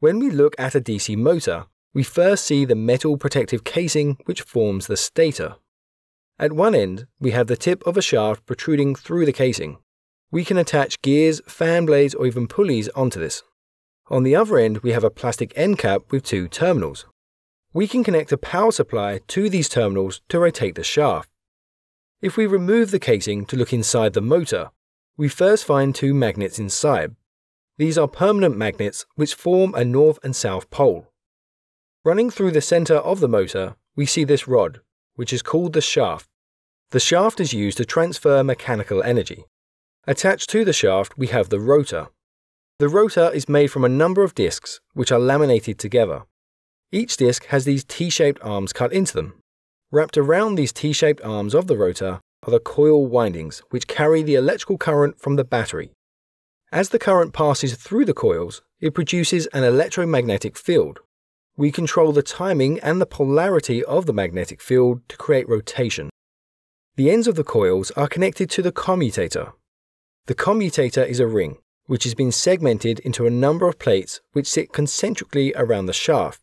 When we look at a DC motor, we first see the metal protective casing which forms the stator. At one end, we have the tip of a shaft protruding through the casing. We can attach gears, fan blades, or even pulleys onto this. On the other end, we have a plastic end cap with two terminals. We can connect a power supply to these terminals to rotate the shaft. If we remove the casing to look inside the motor, we first find two magnets inside. These are permanent magnets which form a north and south pole. Running through the center of the motor, we see this rod, which is called the shaft. The shaft is used to transfer mechanical energy. Attached to the shaft, we have the rotor. The rotor is made from a number of discs, which are laminated together. Each disc has these T-shaped arms cut into them. Wrapped around these T-shaped arms of the rotor are the coil windings, which carry the electrical current from the battery. As the current passes through the coils, it produces an electromagnetic field. We control the timing and the polarity of the magnetic field to create rotation. The ends of the coils are connected to the commutator. The commutator is a ring, which has been segmented into a number of plates which sit concentrically around the shaft.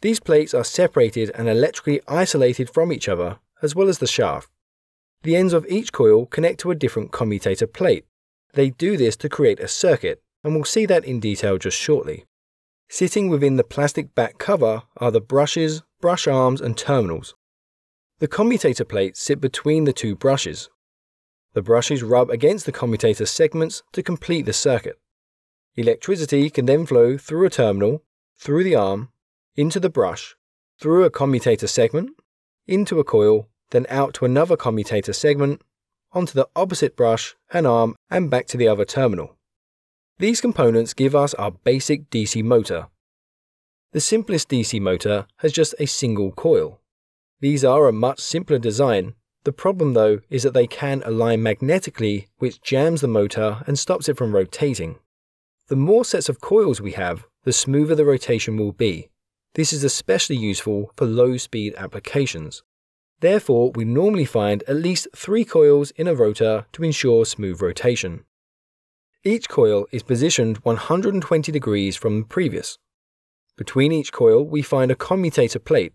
These plates are separated and electrically isolated from each other, as well as the shaft. The ends of each coil connect to a different commutator plate. They do this to create a circuit, and we'll see that in detail just shortly. Sitting within the plastic back cover are the brushes, brush arms, and terminals. The commutator plates sit between the two brushes. The brushes rub against the commutator segments to complete the circuit. Electricity can then flow through a terminal, through the arm, into the brush, through a commutator segment, into a coil, then out to another commutator segment, onto the opposite brush and arm, and back to the other terminal. These components give us our basic DC motor. The simplest DC motor has just a single coil. These are a much simpler design. The problem though is that they can align magnetically, which jams the motor and stops it from rotating. The more sets of coils we have, the smoother the rotation will be. This is especially useful for low-speed applications. Therefore, we normally find at least 3 coils in a rotor to ensure smooth rotation. Each coil is positioned 120 degrees from the previous. Between each coil, we find a commutator plate.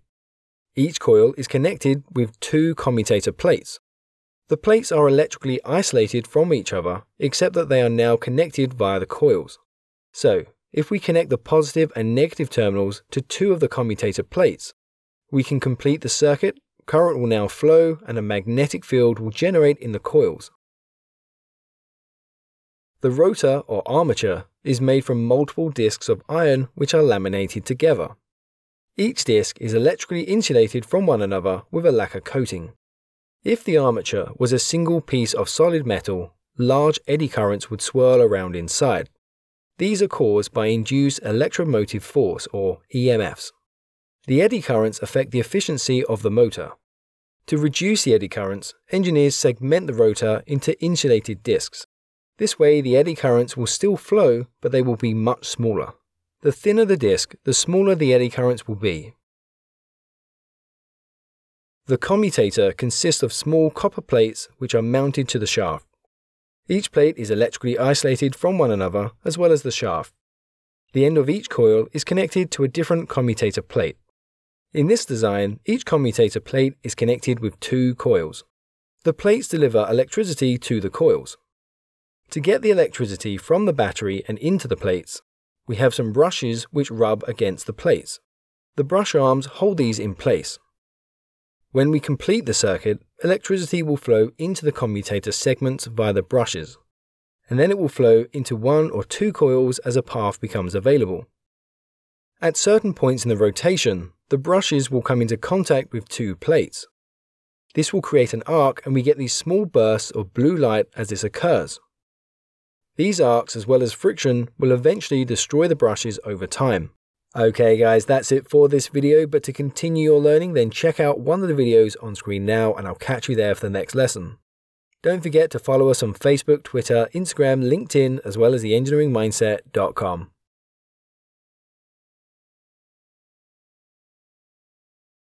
Each coil is connected with 2 commutator plates. The plates are electrically isolated from each other, except that they are now connected via the coils. So, if we connect the positive and negative terminals to 2 of the commutator plates, we can complete the circuit. Current will now flow and a magnetic field will generate in the coils. The rotor or armature is made from multiple discs of iron which are laminated together. Each disc is electrically insulated from one another with a lacquer coating. If the armature was a single piece of solid metal, large eddy currents would swirl around inside. These are caused by induced electromotive force or EMFs. The eddy currents affect the efficiency of the motor. To reduce the eddy currents, engineers segment the rotor into insulated discs. This way the eddy currents will still flow, but they will be much smaller. The thinner the disc, the smaller the eddy currents will be. The commutator consists of small copper plates which are mounted to the shaft. Each plate is electrically isolated from one another as well as the shaft. The end of each coil is connected to a different commutator plate. In this design, each commutator plate is connected with 2 coils. The plates deliver electricity to the coils. To get the electricity from the battery and into the plates, we have some brushes which rub against the plates. The brush arms hold these in place. When we complete the circuit, electricity will flow into the commutator segments via the brushes, and then it will flow into 1 or 2 coils as a path becomes available. At certain points in the rotation, the brushes will come into contact with 2 plates. This will create an arc and we get these small bursts of blue light as this occurs. These arcs as well as friction will eventually destroy the brushes over time. Okay guys, that's it for this video, but to continue your learning then check out one of the videos on screen now and I'll catch you there for the next lesson. Don't forget to follow us on Facebook, Twitter, Instagram, LinkedIn, as well as theengineeringmindset.com.